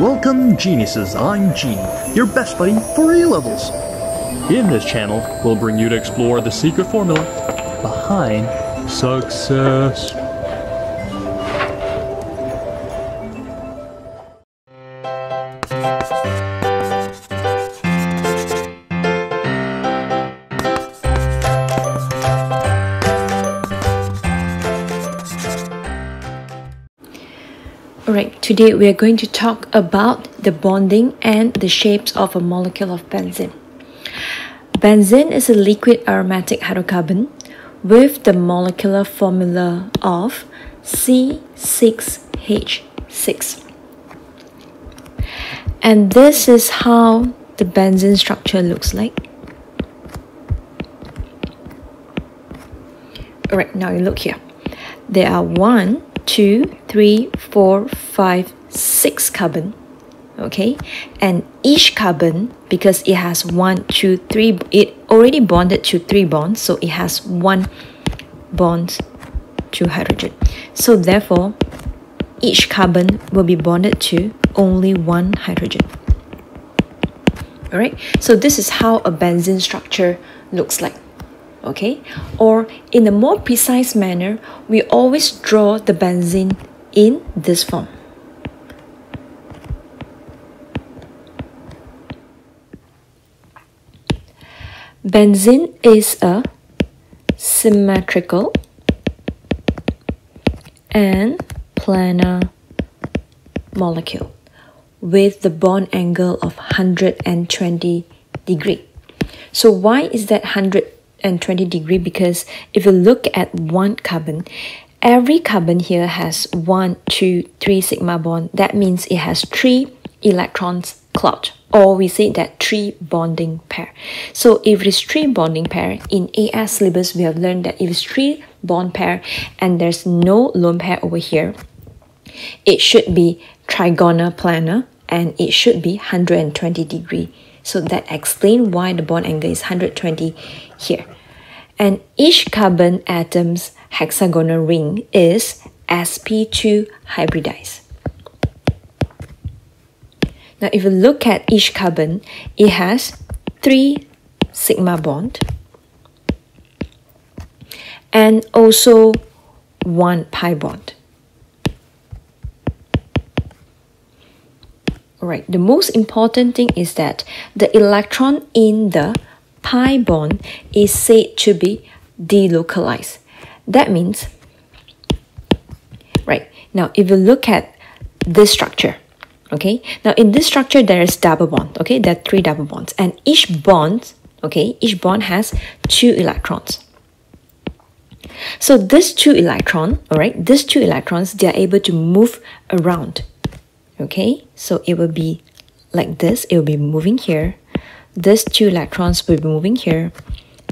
Welcome, geniuses. I'm Gene, your best buddy for A-levels. In this channel, we'll bring you to explore the secret formula behind success. Alright, today we are going to talk about the bonding and the shapes of a molecule of benzene. Benzene is a liquid aromatic hydrocarbon with the molecular formula of C6H6. And this is how the benzene structure looks like. Alright, now you look here. There are 1, 2, 3, 4, 5, 6 carbon, okay, and each carbon, because it has 1, 2, 3, it already bonded to 3 bonds, so it has 1 bond to hydrogen, so therefore each carbon will be bonded to only 1 hydrogen. All right, so this is how a benzene structure looks like. Okay, or in a more precise manner, we always draw the benzene in this form. Benzene is a symmetrical and planar molecule with the bond angle of 120 degrees. So why is that 120 degrees? Because if you look at one carbon, every carbon here has 1, 2, 3 sigma bond. That means it has 3 electrons clout, or we say that 3 bonding pair. So if it is 3 bonding pair, in AS syllabus we have learned that if it's 3 bond pair and there's no lone pair over here, it should be trigonal planar and it should be 120 degrees. So that explains why the bond angle is 120 here. And each carbon atom's hexagonal ring is sp2 hybridized. Now if you look at each carbon, it has 3 sigma bond and also 1 pi bond. Alright, the most important thing is that the electron in the pi bond is said to be delocalized. That means, right, now if you look at this structure, okay, now in this structure there is double bond, okay, there are 3 double bonds, and each bond, okay, each bond has 2 electrons. So this 2 electron, alright, these 2 electrons, they are able to move around. Okay, so it will be like this, it will be moving here, these 2 electrons will be moving here,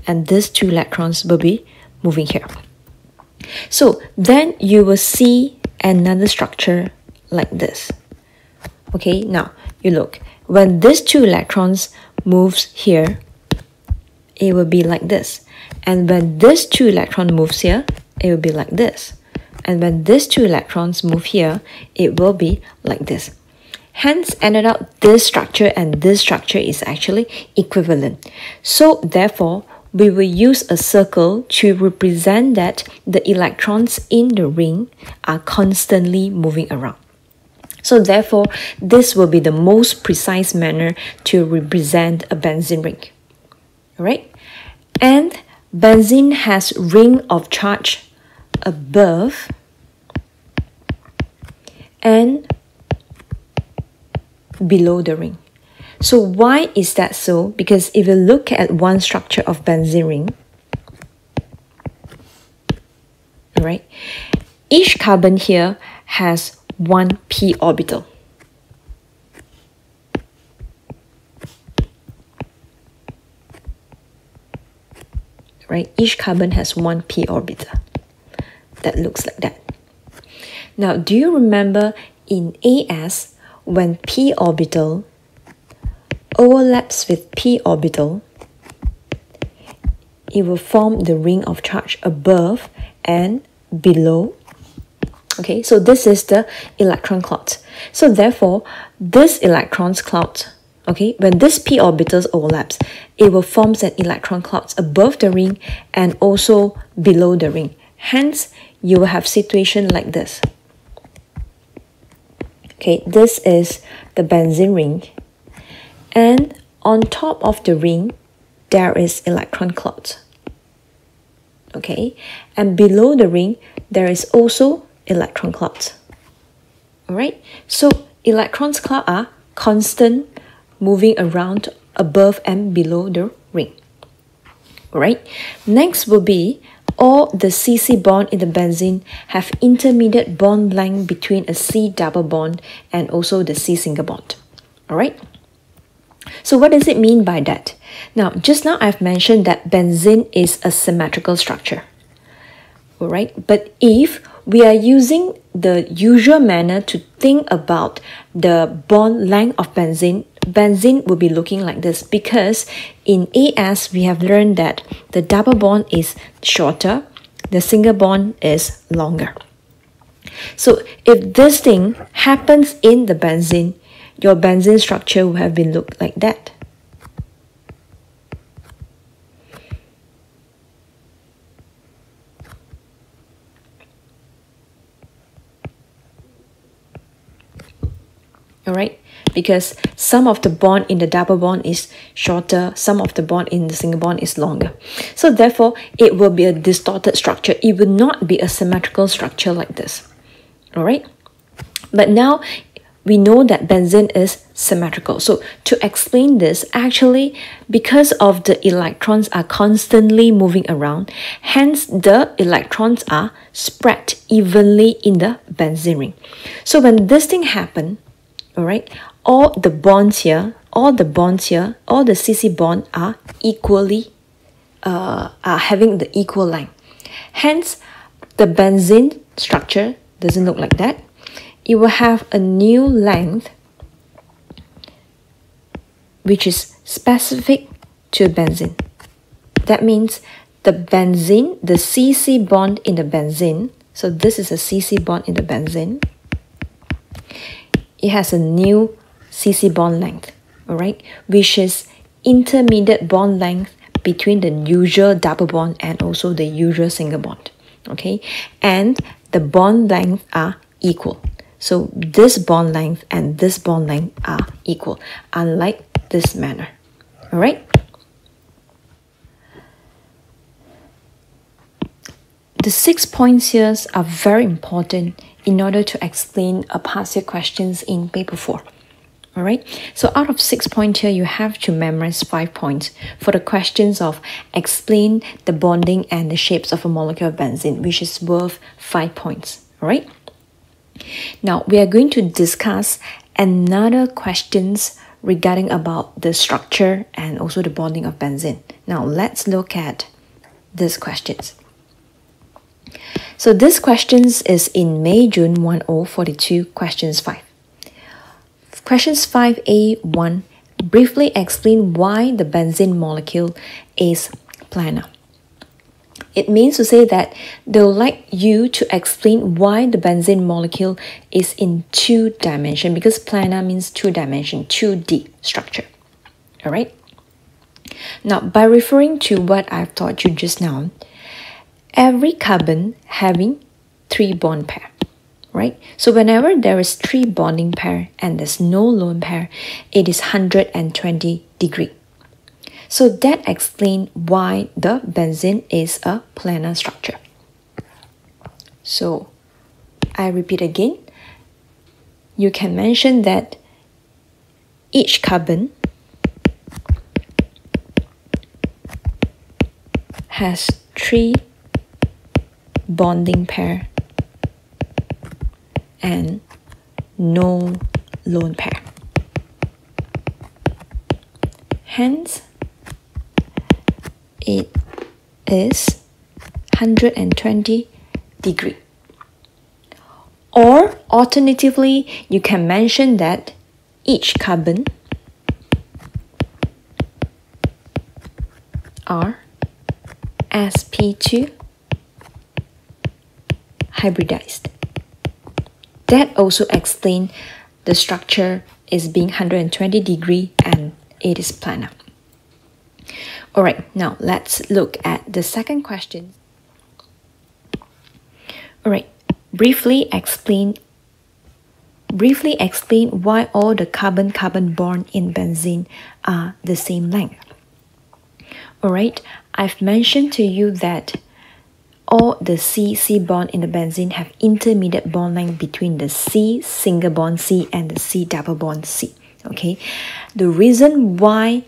and these 2 electrons will be moving here. So then you will see another structure like this. Okay, now you look, when these 2 electrons moves here, it will be like this, and when this 2 electron moves here, it will be like this. And when these 2 electrons move here, it will be like this. Hence, ended up this structure and this structure is actually equivalent. So therefore, we will use a circle to represent that the electrons in the ring are constantly moving around. So therefore, this will be the most precise manner to represent a benzene ring. Alright? And benzene has ring of charge above and below the ring. So why is that so? Because if you look at one structure of benzene ring, right, each carbon here has 1 p orbital. Right, each carbon has 1 p orbital. That looks like that. Now, do you remember in AS when p orbital overlaps with p orbital, it will form the ring of charge above and below. Okay, so this is the electron clout. So therefore, this electron's cloud, okay, when this p orbitals overlaps, it will form an electron cloud above the ring and also below the ring. Hence, you will have situation like this. Okay, this is the benzene ring, and on top of the ring, there is electron cloud. Okay, and below the ring, there is also electron cloud. Alright, so electrons cloud are constant, moving around above and below the ring. Alright, next will be all the CC bond in the benzene have intermediate bond length between a C double bond and also the C single bond. Alright, so what does it mean by that? Now, just now I've mentioned that benzene is a symmetrical structure. Alright, but if we are using the usual manner to think about the bond length of benzene, benzene will be looking like this, because in AS we have learned that the double bond is shorter, the single bond is longer. So if this thing happens in the benzene, your benzene structure will have been looked like that. Alright, because some of the bond in the double bond is shorter, some of the bond in the single bond is longer. So therefore, it will be a distorted structure. It will not be a symmetrical structure like this. Alright, but now we know that benzene is symmetrical. So to explain this, actually, because of the electrons are constantly moving around, hence the electrons are spread evenly in the benzene ring. So when this thing happens, alright, all the bonds here, all the bonds here, all the CC bond are equally, are having the equal length. Hence, the benzene structure doesn't look like that. It will have a new length, which is specific to benzene. That means the benzene, the CC bond in the benzene, so this is a CC bond in the benzene, it has a new CC bond length, alright, which is intermediate bond length between the usual double bond and also the usual single bond, okay, and the bond lengths are equal. So this bond length and this bond length are equal, unlike this manner, alright. The 6 points here are very important in order to explain a past year questions in paper 4. Alright, so out of 6 points here, you have to memorize 5 points for the questions of explain the bonding and the shapes of a molecule of benzene, which is worth 5 points. Alright, now we are going to discuss another questions regarding about the structure and also the bonding of benzene. Now let's look at these questions. So this questions is in May-June 1042, questions 5. Questions 5A1, briefly explain why the benzene molecule is planar. It means to say that they would like you to explain why the benzene molecule is in 2 dimensions, because planar means 2 dimension, 2D structure. Alright? Now, by referring to what I've taught you just now, every carbon having 3 bond pair, right? So whenever there is 3 bonding pair and there's no lone pair, it is 120 degrees. So that explains why the benzene is a planar structure. So I repeat again, you can mention that each carbon has 3 bonding pair and no lone pair. Hence, it is 120 degree. Or alternatively, you can mention that each carbon are sp2 hybridized. That also explains the structure is being 120 degree and it is planar. All right, now let's look at the second question. All right, briefly explain why all the carbon-carbon bond in benzene are the same length. All right, I've mentioned to you that all the C-C bond in the benzene have intermediate bond length between the C single bond C and the C double bond C. Okay, the reason why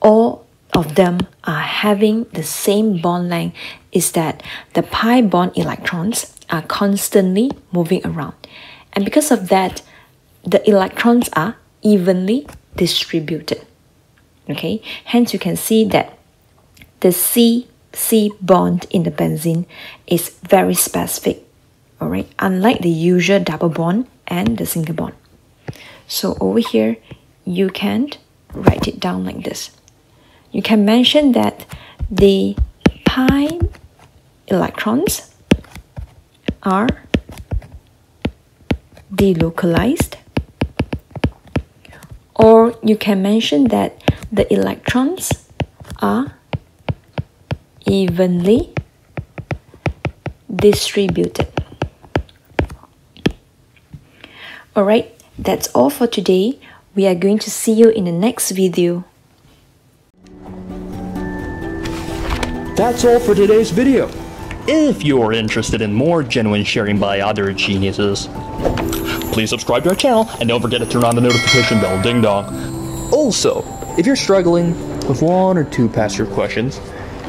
all of them are having the same bond length is that the pi bond electrons are constantly moving around. And because of that, the electrons are evenly distributed. Okay, hence you can see that the C-C bond in the benzene is very specific. All right, unlike the usual double bond and the single bond. So over here, you can write it down like this. You can mention that the pi electrons are delocalized, or you can mention that the electrons are evenly distributed. All right, that's all for today. We are going to see you in the next video. That's all for today's video. If you are interested in more genuine sharing by other geniuses, please subscribe to our channel and don't forget to turn on the notification bell, ding dong. Also, if you're struggling with one or two past year questions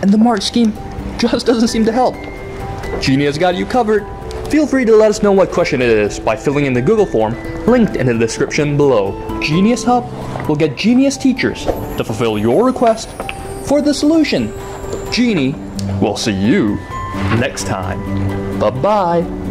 and the mark scheme just doesn't seem to help, GenieUs got you covered. Feel free to let us know what question it is by filling in the Google form linked in the description below. GenieUs Hub will get genius teachers to fulfill your request for the solution. Genie, we'll see you next time. Bye-bye.